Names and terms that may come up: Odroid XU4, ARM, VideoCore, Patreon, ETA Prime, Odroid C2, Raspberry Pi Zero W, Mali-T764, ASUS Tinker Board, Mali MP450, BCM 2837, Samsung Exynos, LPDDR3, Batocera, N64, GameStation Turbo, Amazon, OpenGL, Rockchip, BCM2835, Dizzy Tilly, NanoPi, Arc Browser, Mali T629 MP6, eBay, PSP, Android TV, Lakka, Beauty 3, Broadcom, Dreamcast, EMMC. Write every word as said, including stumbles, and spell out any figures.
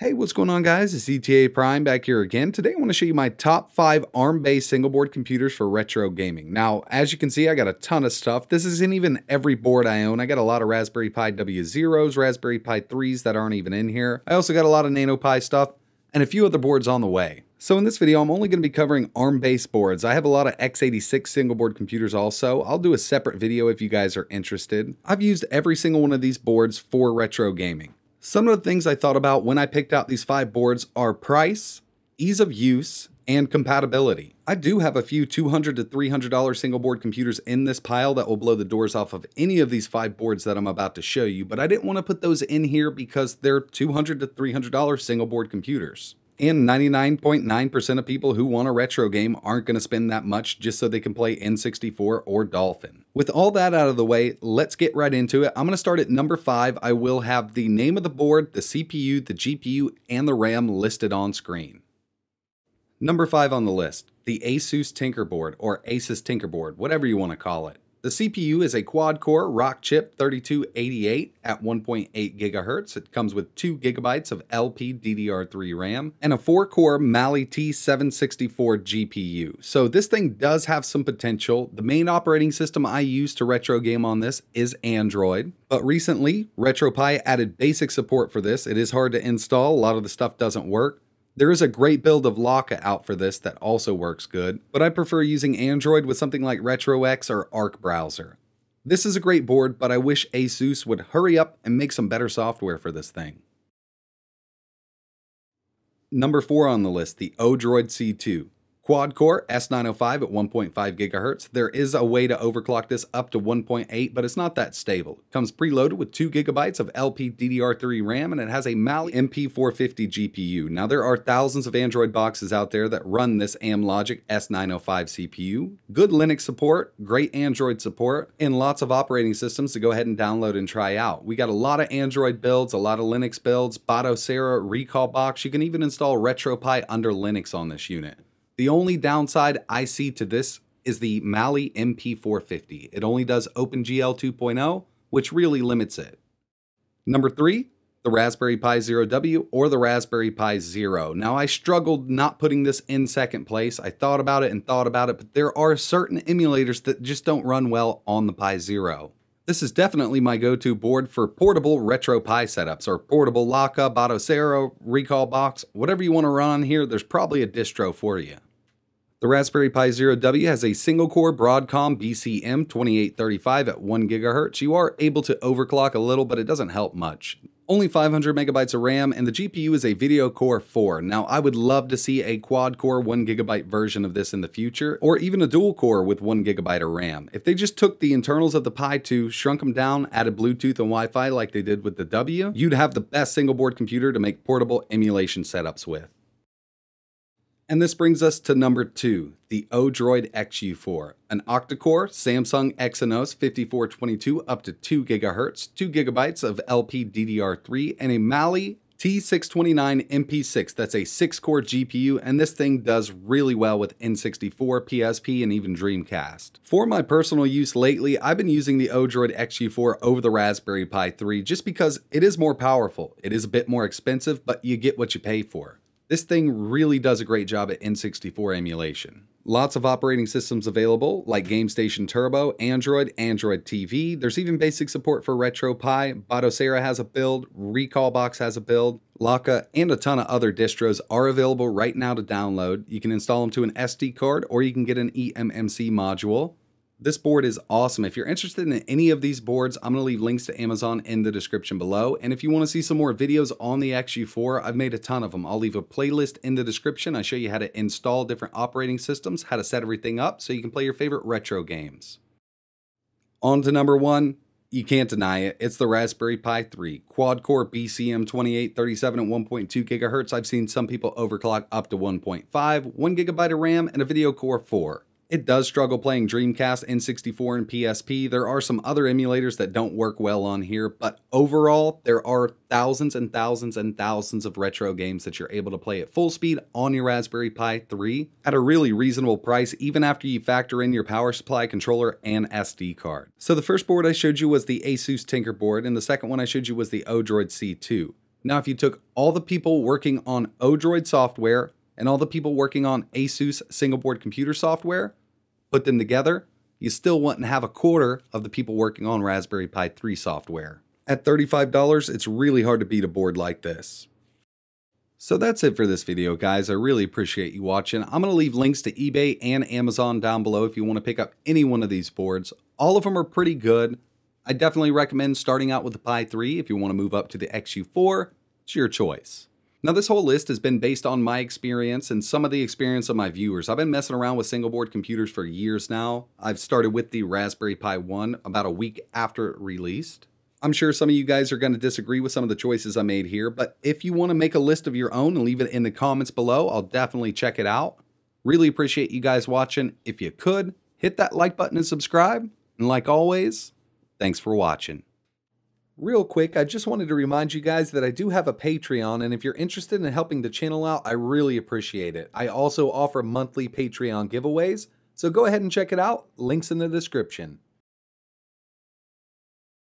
Hey, what's going on guys? It's E T A Prime back here again. Today I want to show you my top five ARM-based single board computers for retro gaming. Now, as you can see, I got a ton of stuff. This isn't even every board I own. I got a lot of Raspberry Pi W zeros, Raspberry Pi threes that aren't even in here. I also got a lot of NanoPi stuff and a few other boards on the way. So in this video, I'm only going to be covering ARM-based boards. I have a lot of x eighty-six single board computers also. I'll do a separate video if you guys are interested. I've used every single one of these boards for retro gaming. Some of the things I thought about when I picked out these five boards are price, ease of use, and compatibility. I do have a few two hundred to three hundred dollar single board computers in this pile that will blow the doors off of any of these five boards that I'm about to show you, but I didn't want to put those in here because they're two hundred to three hundred dollar single board computers. And ninety-nine point nine percent of people who want a retro game aren't going to spend that much just so they can play N sixty-four or Dolphin. With all that out of the way, let's get right into it. I'm going to start at number five. I will have the name of the board, the C P U, the G P U, and the RAM listed on screen. Number five on the list, the ASUS Tinker Board, or ASUS Tinker Board, whatever you want to call it. The C P U is a quad-core Rockchip thirty-two eighty-eight at one point eight gigahertz. It comes with two gigabytes of L P D D R three RAM and a four core Mali T seven sixty-four G P U. So this thing does have some potential. The main operating system I use to retro game on this is Android. But recently, RetroPie added basic support for this. It is hard to install. A lot of the stuff doesn't work. There is a great build of Lakka out for this that also works good, but I prefer using Android with something like RetroX or Arc Browser. This is a great board, but I wish ASUS would hurry up and make some better software for this thing. Number four on the list, the Odroid C two. Quad-core S nine oh five at one point five gigahertz. There is a way to overclock this up to one point eight, but it's not that stable. It comes preloaded with two gigabytes of L P D D R three RAM, and it has a Mali M P four fifty G P U. Now, there are thousands of Android boxes out there that run this Amlogic S nine oh five C P U. Good Linux support, great Android support, and lots of operating systems to go ahead and download and try out. We got a lot of Android builds, a lot of Linux builds, Batocera, Recalbox. You can even install RetroPie under Linux on this unit. The only downside I see to this is the Mali M P four fifty. It only does OpenGL two point oh, which really limits it. Number three, the Raspberry Pi Zero W or the Raspberry Pi Zero. Now, I struggled not putting this in second place. I thought about it and thought about it, but there are certain emulators that just don't run well on the Pi Zero. This is definitely my go-to board for portable RetroPie setups, or portable Lakka, Batocera, Recalbox, whatever you want to run on here, there's probably a distro for you. The Raspberry Pi Zero W has a single-core Broadcom B C M twenty-eight thirty-five at one gigahertz. You are able to overclock a little, but it doesn't help much. Only five hundred megabytes of RAM, and the G P U is a VideoCore four. Now, I would love to see a quad-core one gigabyte version of this in the future, or even a dual-core with one gigabyte of RAM. If they just took the internals of the Pi two, shrunk them down, added Bluetooth and Wi-Fi like they did with the W, you'd have the best single-board computer to make portable emulation setups with. And this brings us to number two, the Odroid X U four, an octa-core Samsung Exynos fifty-four twenty-two up to two gigahertz, two gigabytes of L P D D R three, and a Mali T six twenty-nine M P six. That's a six core G P U, and this thing does really well with N sixty-four, P S P, and even Dreamcast. For my personal use lately, I've been using the Odroid X U four over the Raspberry Pi three just because it is more powerful. It is a bit more expensive, but you get what you pay for. This thing really does a great job at N sixty-four emulation. Lots of operating systems available, like GameStation Turbo, Android, Android T V. There's even basic support for RetroPie. Batocera has a build, Recalbox has a build, Lakka, and a ton of other distros are available right now to download. You can install them to an S D card, or you can get an E M M C module. This board is awesome. If you're interested in any of these boards, I'm going to leave links to Amazon in the description below. And if you want to see some more videos on the X U four, I've made a ton of them. I'll leave a playlist in the description. I show you how to install different operating systems, how to set everything up so you can play your favorite retro games. On to number one. You can't deny it. It's the Raspberry Pi three. Quad-core B C M twenty-eight thirty-seven at one point two gigahertz. I've seen some people overclock up to one point five, one gigabyte of RAM, and a VideoCore four. It does struggle playing Dreamcast, N sixty-four, and P S P. There are some other emulators that don't work well on here, but overall, there are thousands and thousands and thousands of retro games that you're able to play at full speed on your Raspberry Pi three at a really reasonable price, even after you factor in your power supply, controller, and S D card. So the first board I showed you was the ASUS Tinker Board, and the second one I showed you was the Odroid C two. Now, if you took all the people working on Odroid software and all the people working on ASUS single board computer software, put them together, you still wouldn't have a quarter of the people working on Raspberry Pi three software. At thirty-five dollars, it's really hard to beat a board like this. So that's it for this video, guys. I really appreciate you watching. I'm going to leave links to eBay and Amazon down below if you want to pick up any one of these boards. All of them are pretty good. I definitely recommend starting out with the Pi three if you want to move up to the X U four. It's your choice. Now, this whole list has been based on my experience and some of the experience of my viewers. I've been messing around with single board computers for years now. I've started with the Raspberry Pi one about a week after it released. I'm sure some of you guys are going to disagree with some of the choices I made here, but if you want to make a list of your own and leave it in the comments below, I'll definitely check it out. Really appreciate you guys watching. If you could, hit that like button and subscribe. And like always, thanks for watching. Real quick, I just wanted to remind you guys that I do have a Patreon, and if you're interested in helping the channel out, I really appreciate it. I also offer monthly Patreon giveaways, so go ahead and check it out. Links in the description.